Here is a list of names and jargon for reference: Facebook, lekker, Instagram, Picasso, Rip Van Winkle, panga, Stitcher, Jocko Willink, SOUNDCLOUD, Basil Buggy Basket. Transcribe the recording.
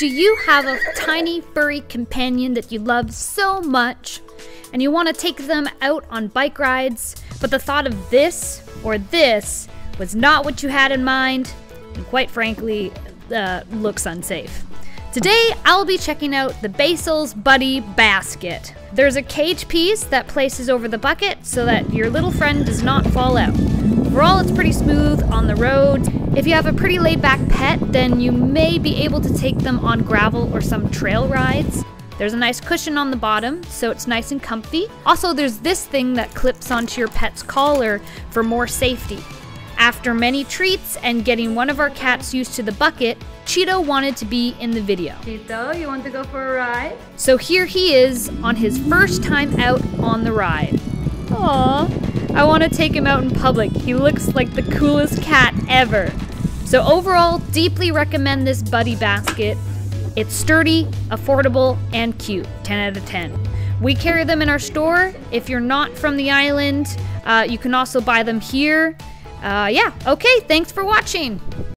Do you have a tiny furry companion that you love so much and you want to take them out on bike rides, but the thought of this or this was not what you had in mind and quite frankly looks unsafe? Today I'll be checking out the Basil Buggy Basket. There's a cage piece that places over the bucket so that your little friend does not fall out. Overall, it's pretty smooth on the road. If you have a pretty laid-back pet, then you may be able to take them on gravel or some trail rides. There's a nice cushion on the bottom, so it's nice and comfy. Also, there's this thing that clips onto your pet's collar for more safety. After many treats and getting one of our cats used to the bucket, Cheeto wanted to be in the video. Cheeto, you want to go for a ride? So here he is on his first time out on the ride. Aww. I want to take him out in public. He looks like the coolest cat ever. So overall, deeply recommend this Buggy Basket. It's sturdy, affordable, and cute. 10 out of 10. We carry them in our store. If you're not from the island, you can also buy them here. Yeah, okay, thanks for watching.